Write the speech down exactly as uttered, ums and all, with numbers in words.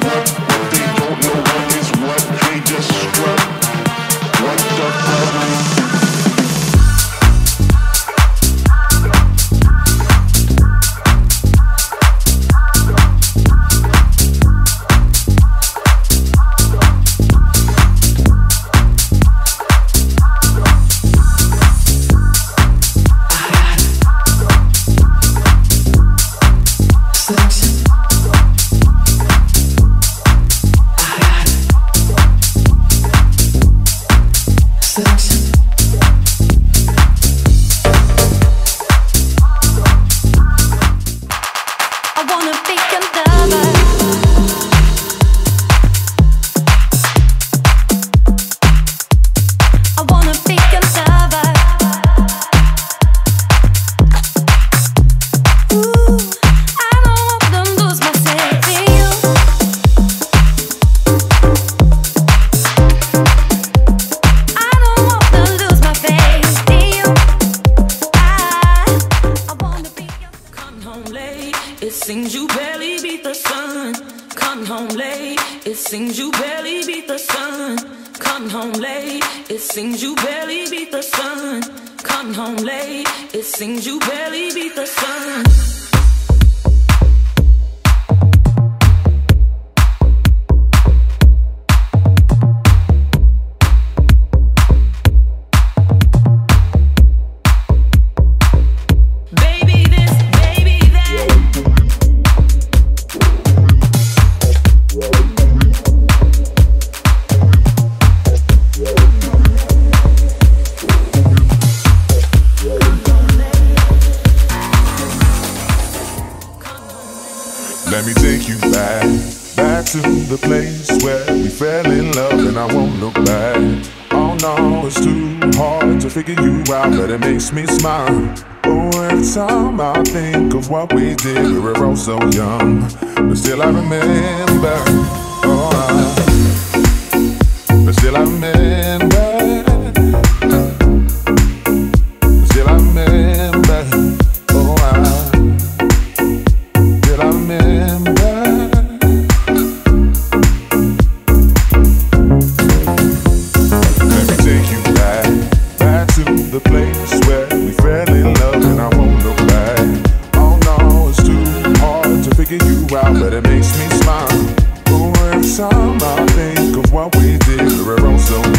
So